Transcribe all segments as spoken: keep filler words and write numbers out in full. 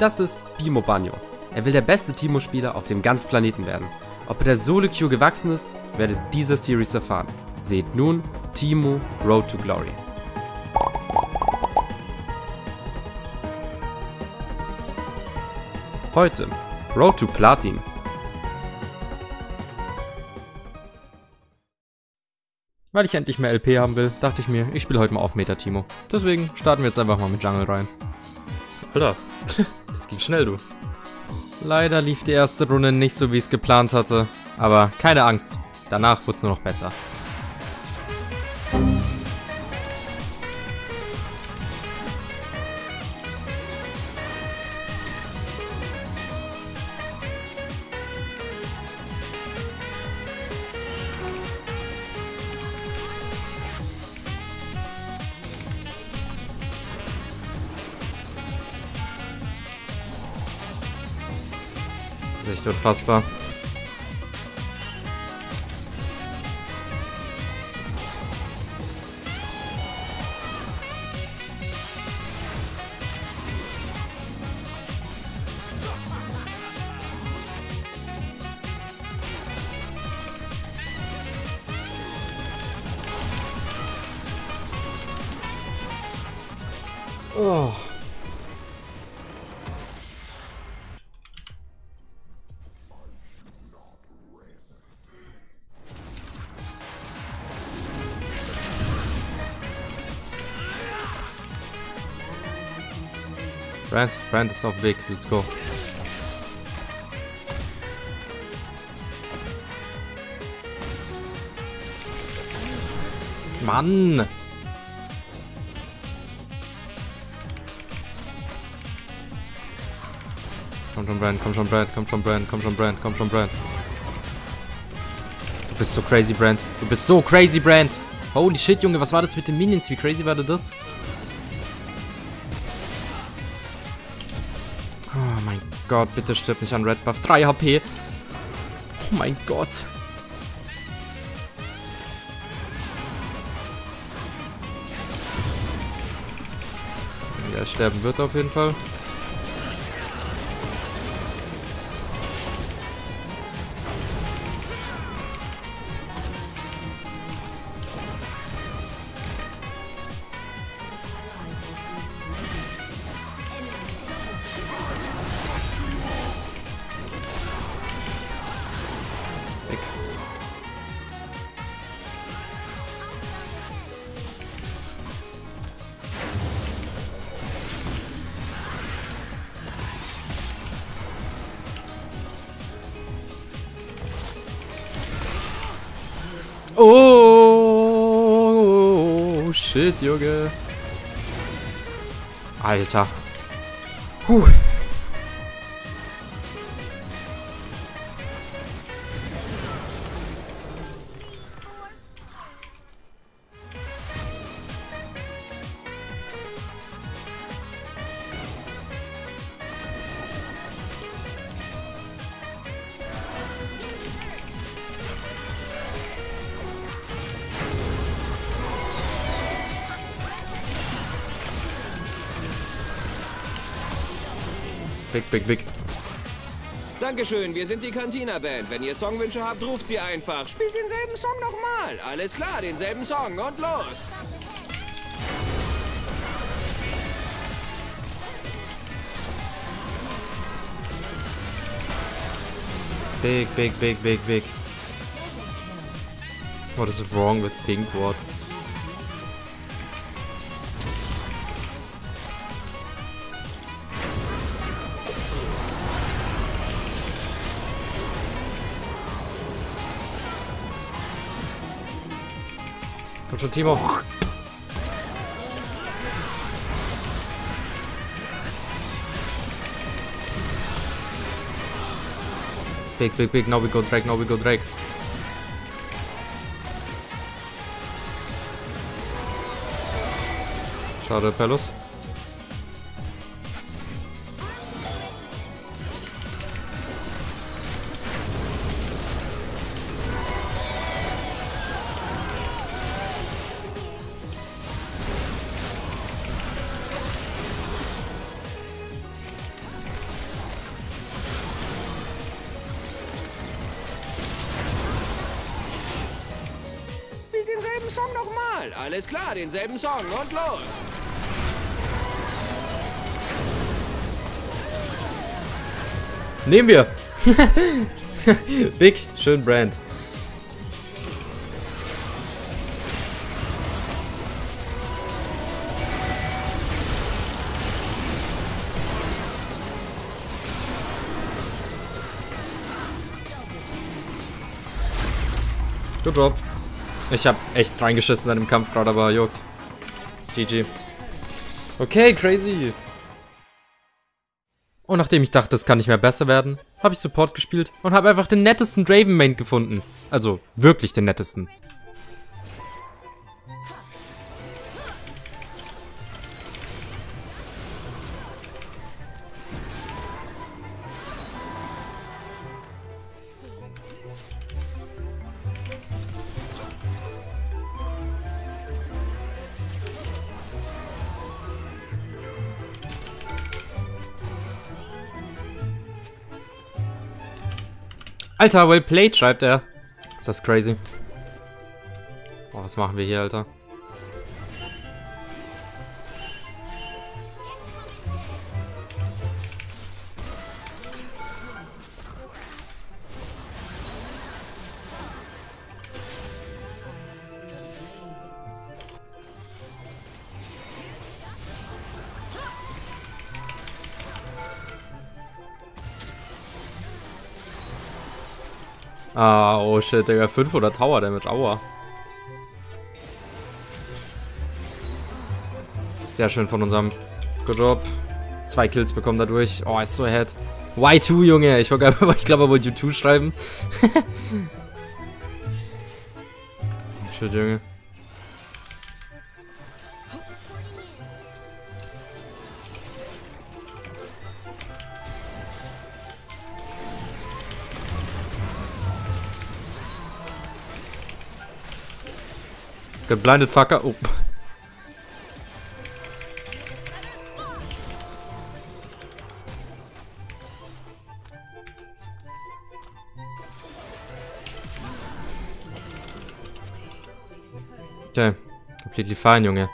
Das ist Bimo Banyo. Er will der beste Teemo-Spieler auf dem ganzen Planeten werden. Ob er der Solo-Q gewachsen ist, werdet ihr in dieser Series erfahren. Seht nun Teemo Road to Glory. Heute Road to Platin. Weil ich endlich mehr L P haben will, dachte ich mir, ich spiele heute mal auf Meta Teemo. Deswegen starten wir jetzt einfach mal mit Jungle rein. Alter, das ging schnell, du. Leider lief die erste Runde nicht so, wie ich es geplant hatte. Aber keine Angst, danach wurde es nur noch besser. Echt unfassbar. Oh. Brand, Brand ist auf dem Weg, let's go. Mann! Komm schon Brand, komm schon Brand, komm schon Brand, komm schon Brand, komm schon Brand. Du bist so crazy, Brand. Du bist so crazy, Brand. Holy shit, Junge, was war das mit den Minions? Wie crazy war das? Oh mein Gott, bitte stirb nicht an Red Buff. drei H P. Oh mein Gott. Ja, sterben wird auf jeden Fall. Oh, shit, Junge. Alter. Puh. Big, big, big. Dankeschön, wir sind die Cantina Band. Wenn ihr Songwünsche habt, ruft sie einfach. Spielt denselben Song nochmal. Alles klar, denselben Song und los. Big, big, big, big, big. What is wrong with pink Ward? Komm schon, Teemo. Big, big, big. Now we go Drake, now we go Drake. Schade, Perlus. denselben Song nochmal. Alles klar, denselben Song und los. Nehmen wir. Big, schön Brand. Good job. Ich habe echt reingeschissen in dem Kampf gerade, aber juckt. G G. Okay, crazy. Und nachdem ich dachte, es kann nicht mehr besser werden, habe ich Support gespielt und habe einfach den nettesten Draven Main gefunden. Also wirklich den nettesten. Alter, well played, schreibt er. Ist das crazy. Boah, was machen wir hier, Alter? Ah, oh shit, Digga, fünfhundert Tower Damage, aua. Sehr schön von unserem Good Job. Zwei Kills bekommen dadurch. Oh, ist so ahead. Y zwei, Junge. Ich wollte aber, ich glaube, er wollte U zwei schreiben. Shit, Junge. Der blinded fucker. Oh. Okay. Completely fine, Junge.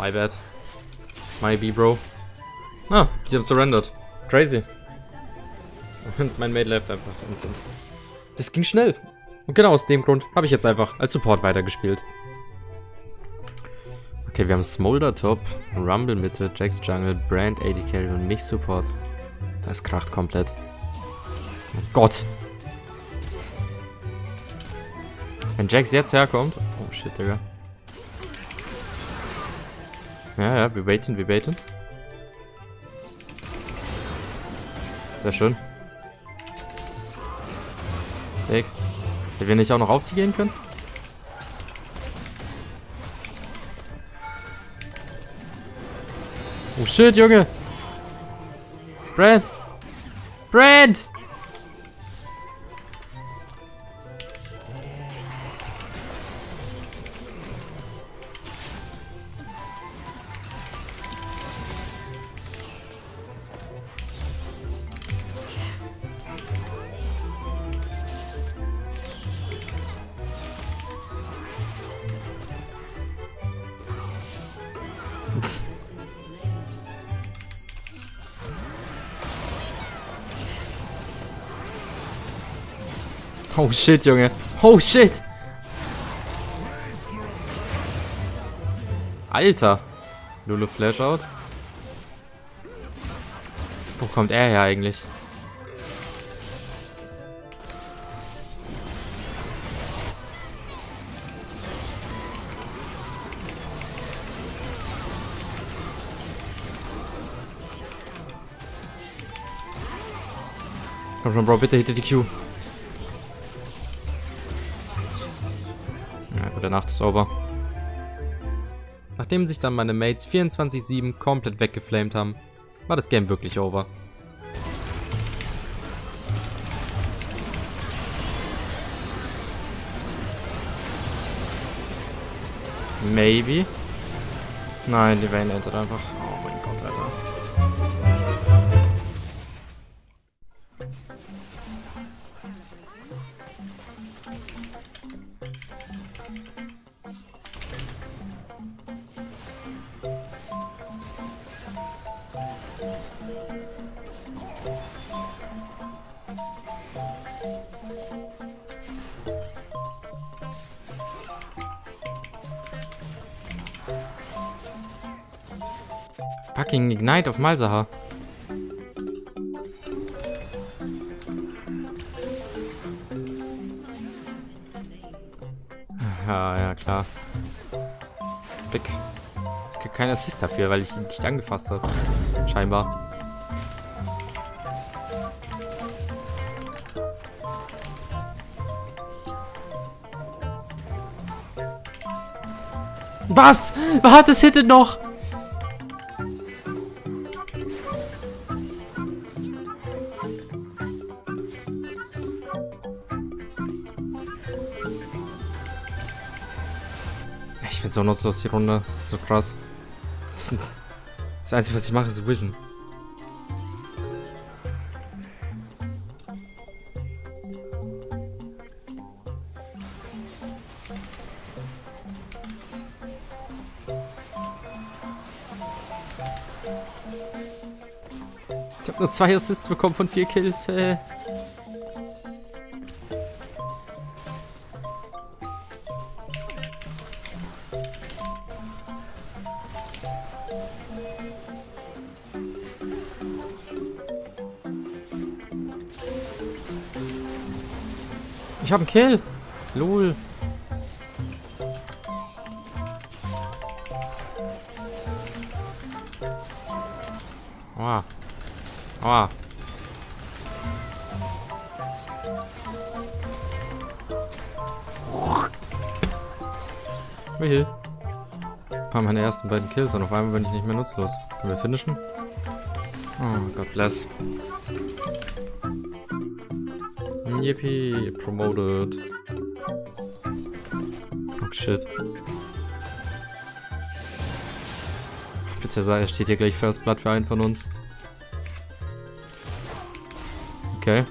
My bad. My B, Bro. Ah, die haben surrendered. Crazy. Und mein Mate left einfach instant. Das ging schnell. Und genau aus dem Grund habe ich jetzt einfach als Support weitergespielt. Okay, wir haben Smolder Top, Rumble Mitte, Jax Jungle, Brand A D Carry und mich Support. Das kracht komplett. Oh Gott. Wenn Jax jetzt herkommt... Oh shit, Digga. Ja, ja, wir baiten, wir baiten. Sehr schön. Weg. Hätten wir nicht auch noch auf die gehen können? Oh shit, Junge! Brand! Brand! Oh shit, Junge. Oh shit. Alter. Lulu Flash out. Wo kommt er her eigentlich? Komm schon, Bro, bitte hitte die Q. Na gut, der Nacht ist over. Nachdem sich dann meine Mates vierundzwanzig sieben komplett weggeflamed haben, war das Game wirklich over. Maybe? Nein, die Vayne entert einfach. Oh mein Gott, Alter. Fucking Ignite auf Malsaha. Ja, ja, klar. Big. Ich krieg keinen Assist dafür, weil ich ihn nicht angefasst habe. Scheinbar. Was? Was hat das Hittet noch? Ich bin so nutzlos die Runde, das ist so krass. Das Einzige, was ich mache, ist Vision. Ich habe nur zwei Assists bekommen von vier Kills. Hey. Ich hab einen Kill. Lul. Aua. Aua. Wie? Das waren meine ersten beiden Kills und auf einmal bin ich nicht mehr nutzlos. Können wir finishen? Oh, God bless. Yippie, promoted. Fuck shit. Bitte sei, es steht hier gleich First Blood für einen von uns. Okay.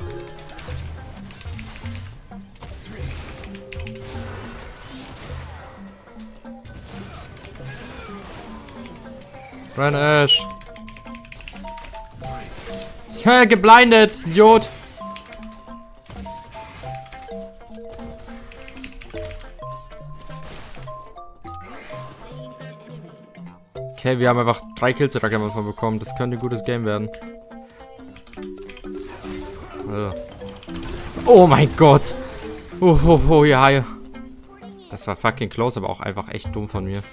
Brian Ash. Ja, geblindet, Idiot. Okay, wir haben einfach drei Kills direkt am Anfang bekommen. Das könnte ein gutes Game werden. Oh mein Gott. Oh, oh, oh, ja. Das war fucking close, aber auch einfach echt dumm von mir.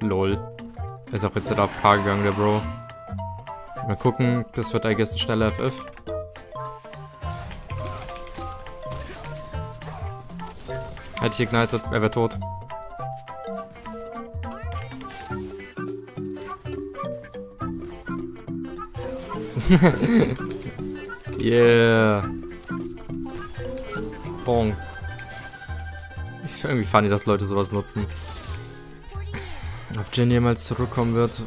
Lol. Ist auch jetzt wieder auf K gegangen, der Bro. Mal gucken. Das wird, I guess, ein schneller F F. Hätte ich ignited, er wäre tot. Yeah. Bong. Irgendwie funny, dass Leute sowas nutzen. Ob Jin jemals zurückkommen wird.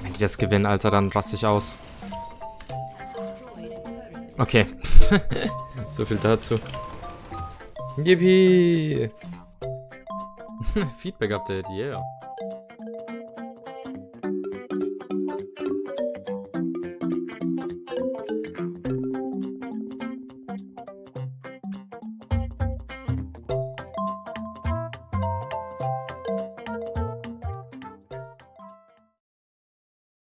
Wenn die das gewinnen, Alter, dann raste ich aus. Okay. So viel dazu. Yippie! Feedback-Update, yeah.